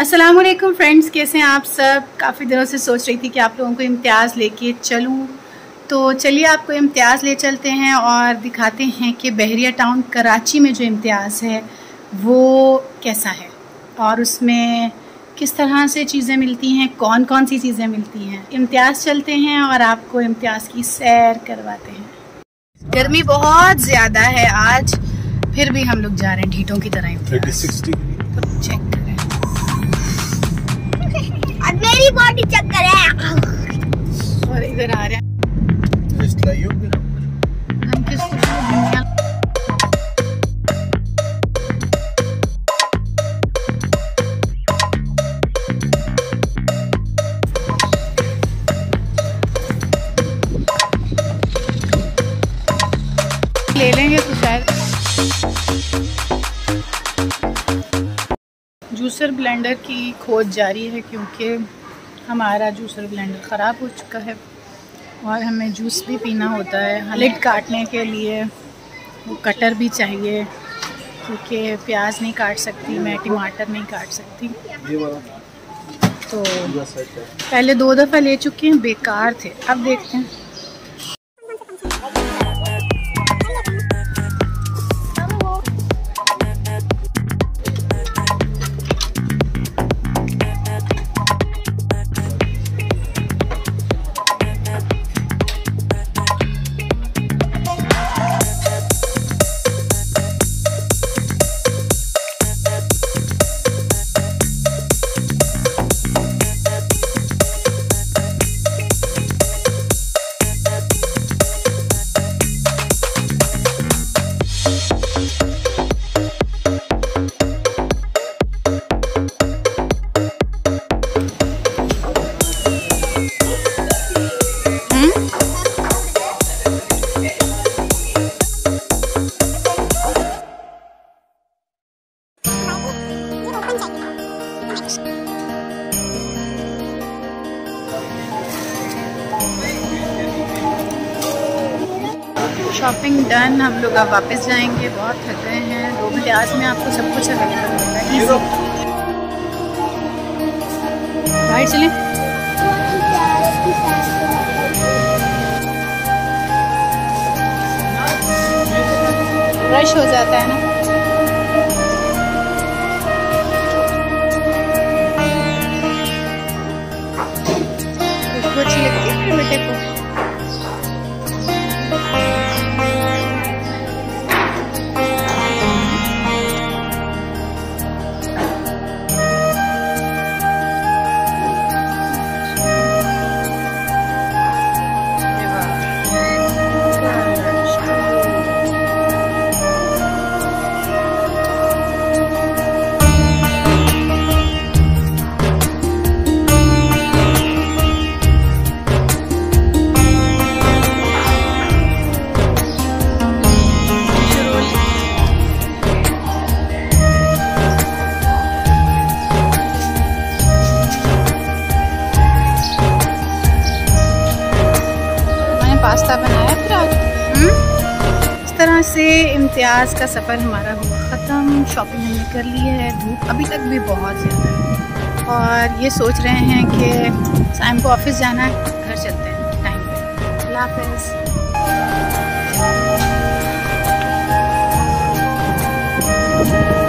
अस्सलामुअलैकुम फ्रेंड्स, कैसे हैं आप सब। काफ़ी दिनों से सोच रही थी कि आप लोगों को इम्तियाज़ लेके चलूं, तो चलिए आपको इम्तियाज़ ले चलते हैं और दिखाते हैं कि बहरिया टाउन कराची में जो इम्तियाज़ है वो कैसा है और उसमें किस तरह से चीज़ें मिलती हैं, कौन कौन सी चीज़ें मिलती हैं। इम्तियाज़ चलते हैं और आपको इम्तियाज़ की सैर करवाते हैं। गर्मी बहुत ज़्यादा है आज, फिर भी हम लोग जा रहे हैं ढीठों की तरह। चेक मेरी बॉडी चक्कर है और इधर आ रहा है। हम किस ले लेंगे तो शायद जूसर ब्लेंडर की खोज जारी है क्योंकि हमारा जूसर ब्लेंडर ख़राब हो चुका है और हमें जूस भी पीना होता है। लिड काटने के लिए वो कटर भी चाहिए क्योंकि प्याज नहीं काट सकती मैं, टमाटर नहीं काट सकती। तो पहले दो दफ़ा ले चुके हैं, बेकार थे। अब देखते हैं। शॉपिंग डन, हम लोग अब वापस जाएंगे। बहुत थक गए हैं। दो प्याज में आपको सब कुछ अवेलेबल मिलेगा। इजी राइट चलें। रश हो जाता है ना। अच्छी लगती है बेटे को। पास्ता बनाया फिर आज। इस तरह से इम्तियाज़ का सफ़र हमारा हुआ ख़त्म। शॉपिंग हमने कर ली है। धूप अभी तक भी बहुत ज़्यादा है और ये सोच रहे हैं कि शाम को ऑफिस जाना है, घर चलते हैं टाइम पे। अल्लाह हाफ़िज़।